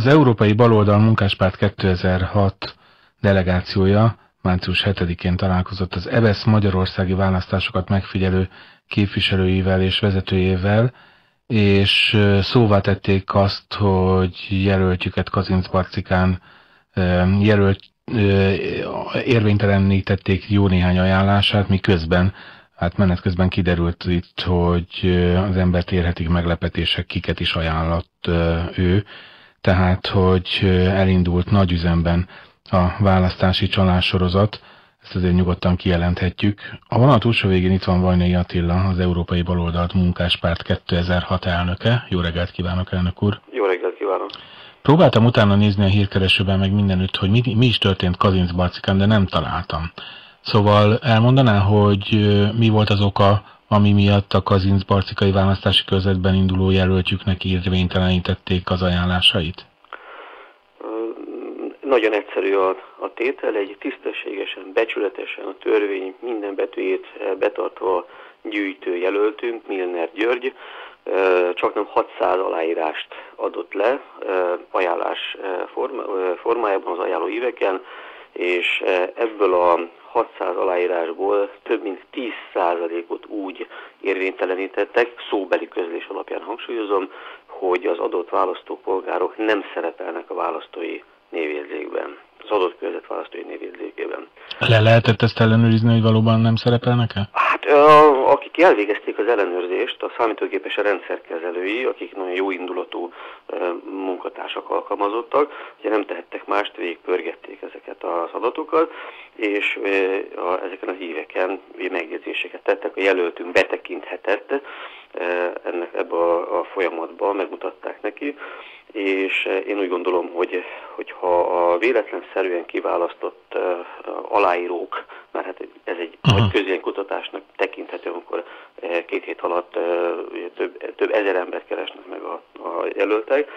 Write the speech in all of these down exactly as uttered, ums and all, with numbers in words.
Az Európai Baloldal Munkáspárt kétezer-hat delegációja március hetedikén találkozott az EBESZ magyarországi választásokat megfigyelő képviselőivel és vezetőjével, és szóvá tették azt, hogy jelöltjüket Kazincbarcikán jelölt, érvénytelenítették jó néhány ajánlását, miközben, hát menet közben kiderült itt, hogy az embert érhetik meglepetések, kiket is ajánlott ő, tehát hogy elindult nagy üzemben a választási csalássorozat, ezt azért nyugodtan kijelenthetjük. A vonal túlsó végén itt van Vajnai Attila, az Európai Baloldal Munkáspárt kétezer-hat elnöke. Jó reggelt kívánok, elnök úr! Jó reggelt kívánok! Próbáltam utána nézni a hírkeresőben meg mindenütt, hogy mi, mi is történt Kazincbarcikán, de nem találtam. Szóval elmondaná, hogy mi volt az oka, ami miatt a kazincbarcikai választási körzetben induló jelöltjüknek érvénytelenítették az ajánlásait? Nagyon egyszerű a, a tétel, egy tisztességesen, becsületesen a törvény minden betűjét betartva gyűjtő jelöltünk, Milner György, csaknem hatszáz aláírást adott le ajánlás formájában az ajánló íveken, és ebből a hatszáz aláírásból több mint tíz százalékot úgy érvénytelenítettek, szóbeli közlés alapján hangsúlyozom, hogy az adott választópolgárok nem szerepelnek a választói névjegyzékben, az adott körzet választói névjegyzékében. Le lehetett ezt ellenőrizni, hogy valóban nem szerepelnek-e? Hát akik elvégezték az ellenőrzést, a számítógépes rendszerkezelői, akik nagyon jó indulatú munkatársak alkalmazottak, ugye nem tehettek mást, végigpörgették ezeket az adatokat, és ezeken az íveken megjegyzéseket tettek, a jelöltünk betekinthetett ennek ebbe a folyamatba, megmutatták neki, és én úgy gondolom, hogy hogyha a véletlenszerűen kiválasztott aláírók, mert hát ez egy uh-huh. közvéleménykutatásnak tekinthető, amikor két hét alatt több, több ezer embert keresnek meg a, a jelöltek,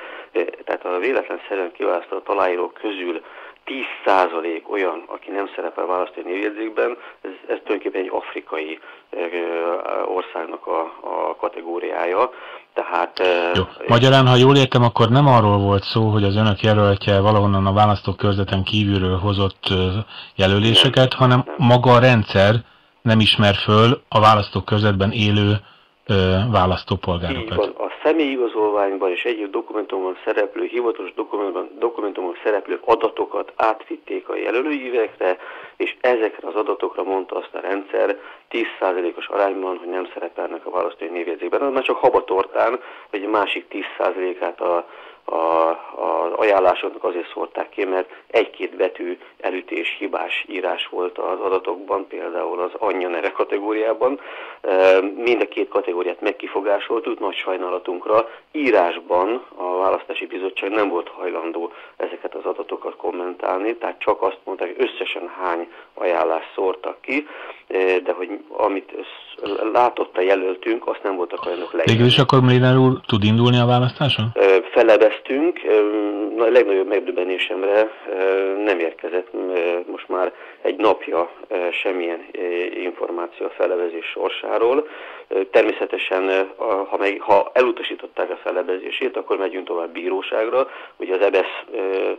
tehát a véletlenszerűen kiválasztott aláírók közül tíz százalék olyan, aki nem szerepel választói névjegyzékben, ez, ez tulajdonképpen egy afrikai országnak a, a kategóriája. Tehát, jó. Magyarán, ha jól értem, akkor nem arról volt szó, hogy az önök jelöltje valahonnan a választókörzeten kívülről hozott jelöléseket, nem, hanem nem. Maga a rendszer nem ismer föl a választókörzetben élő ö, választópolgárokat. Személyi igazolványban és egyéb dokumentumban szereplő, hivatalos dokumentumban szereplő adatokat átvitték a jelölőívekre, és ezekre az adatokra mondta azt a rendszer tíz százalékos arányban, hogy nem szerepelnek a választói névjegyzékben, az már csak habatortán, hogy a másik tíz százalékát a A, az ajánlásoknak azért szórták ki, mert egy-két betű elütés, hibás írás volt az adatokban, például az anyja neve kategóriában. Mind a két kategóriát megkifogásoltuk, nagy sajnálatunkra. Írásban a választási bizottság nem volt hajlandó ezeket az adatokat kommentálni, tehát csak azt mondták, hogy összesen hány ajánlást szórtak ki, de hogy amit látott a jelöltünk, azt nem voltak olyanok leírni. Végül is akkor Milner úr tud indulni a választáson? Felebeztünk, a legnagyobb megdöbbenésemre nem érkezett most már egy napja semmilyen információ a felebezés sorsáról. Természetesen, ha, meg, ha elutasították a felebezését, akkor megyünk tovább bíróságra. Ugye az EBESZ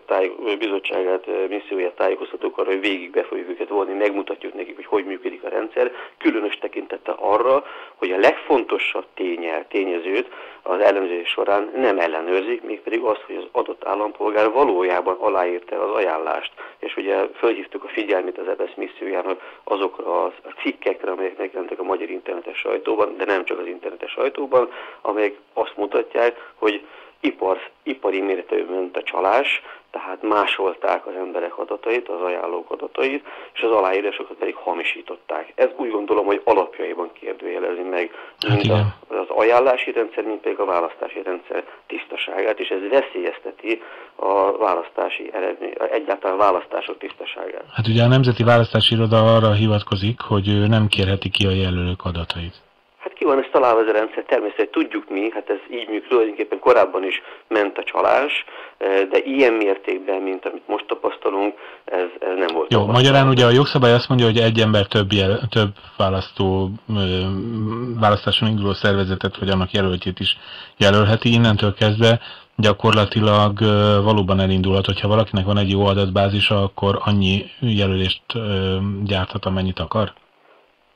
táj, bizottságát, misszióját tájékoztatók arra, hogy végigbe fogjuk őket vonni, megmutatjuk nekik, hogy hogy működik a rendszer, különös tekintettel arra, hogy a legfontosabb tényel, tényezőt az elemzés során nem ellenőrzik, mégpedig azt, hogy az adott állampolgár valójában aláírta az ajánlást. És ugye fölhívtuk a figyelmét az EBESZ missziójának azokra a cikkekre, amelyek megjelentek a magyar internetes sajtóban, de nem csak az internetes sajtóban, amelyek azt mutatják, hogy ipar, ipari méretű ment a csalás, tehát másolták az emberek adatait, az ajánlók adatait, és az aláírásokat pedig hamisították. Ez úgy gondolom, hogy alapjaiban kérdőjelezni meg mind az ajánlási rendszer, mint pedig a választási rendszer tisztaságát, és ez veszélyezteti a választási eredmény, egyáltalán a választások tisztaságát. Hát ugye a Nemzeti Választási Iroda arra hivatkozik, hogy ő nem kérheti ki a jelölők adatait. Ki van, ezt találva ez a rendszer, természetesen tudjuk mi, hát ez így működik, tulajdonképpen korábban is ment a csalás, de ilyen mértékben, mint amit most tapasztalunk, ez, ez nem volt. Jó, magyarán ugye a jogszabály azt mondja, hogy egy ember több, jel, több választó, választáson induló szervezetet, vagy annak jelöltjét is jelölheti, innentől kezdve gyakorlatilag valóban elindulhat, hogyha valakinek van egy jó adatbázisa, akkor annyi jelölést gyárthat, amennyit akar?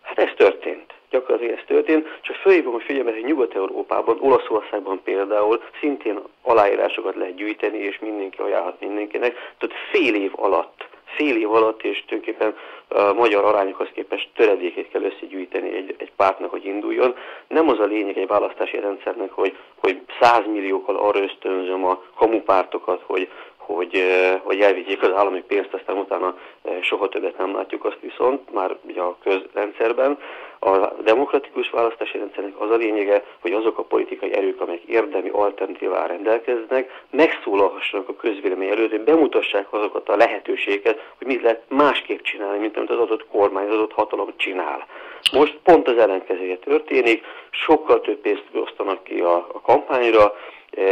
Hát ez történt. Gyakorlatilag ez történt. Csak fölhívom a figyelmet, hogy Nyugat-Európában, Olaszországban például szintén aláírásokat lehet gyűjteni, és mindenki ajánlhat mindenkinek. Tehát fél év alatt, fél év alatt, és tulajdonképpen a magyar arányokhoz képest töredékét kell összegyűjteni egy, egy pártnak, hogy induljon. Nem az a lényeg egy választási rendszernek, hogy, hogy százmilliókkal arra ösztönzöm a kamupártokat, hogy, hogy, hogy elvigyék az állami pénzt, aztán utána soha többet nem látjuk azt viszont, már ugye a közrendszerben. A demokratikus választási rendszernek az a lényege, hogy azok a politikai erők, amelyek érdemi alternatívával rendelkeznek, megszólalhassanak a közvélemény előtt, hogy bemutassák azokat a lehetőségeket, hogy mit lehet másképp csinálni, mint amit az adott kormány, az adott hatalom csinál. Most pont az ellenkezője történik, sokkal több pénzt osztanak ki a, a kampányra,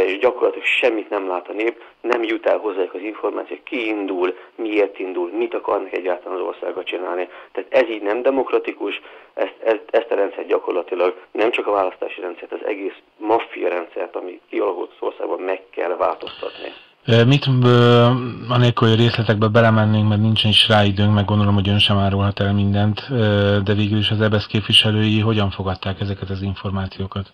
és gyakorlatilag semmit nem lát a nép, nem jut el hozzájuk az információ, ki indul, miért indul, mit akarnak egyáltalán az országot csinálni. Tehát ez így nem demokratikus, ezt, ezt, ezt a rendszert gyakorlatilag, nem csak a választási rendszert, az egész maffia rendszert, ami kialakult az országban, meg kell változtatni. Mit, anélkül, hogy részletekbe belemennénk, mert nincsen is rá időnk, meg gondolom, hogy ön sem árulhat el mindent, de végül is az EBESZ képviselői hogyan fogadták ezeket az információkat?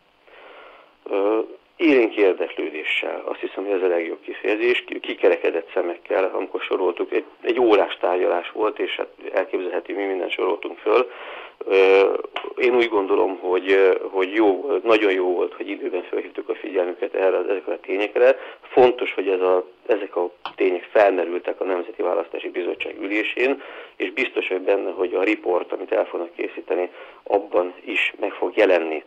Élénk érdeklődéssel, azt hiszem, hogy ez a legjobb kifejezés, kikerekedett szemekkel, amikor soroltuk, egy, egy órás tárgyalás volt, és hát elképzelhető, mi mindent soroltunk föl. Én úgy gondolom, hogy, hogy jó, nagyon jó volt, hogy időben felhívtuk a figyelmüket erre, ezekre a tényekre. Fontos, hogy ez a, ezek a tények felmerültek a Nemzeti Választási Bizottság ülésén, és biztos, hogy benne, hogy a riport, amit el fognak készíteni, abban is meg fog jelenni.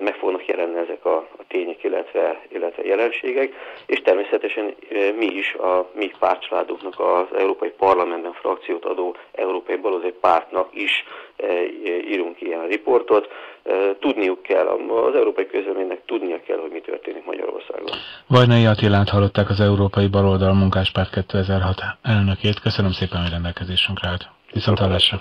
meg fognak jelenni ezek a, a tények, illetve, illetve jelenségek, és természetesen mi is a mi pártcsaládunknak, az Európai Parlamentben frakciót adó Európai Baloldal Pártnak is írunk ilyen riportot. Tudniuk kell, az európai közvéleménynek tudnia kell, hogy mi történik Magyarországon. Vajnai Attilát hallották, az Európai Baloldal Munkáspárt kétezer-hat elnökét. Köszönöm szépen, hogy rendelkezésünkre állt. Viszontlátásra!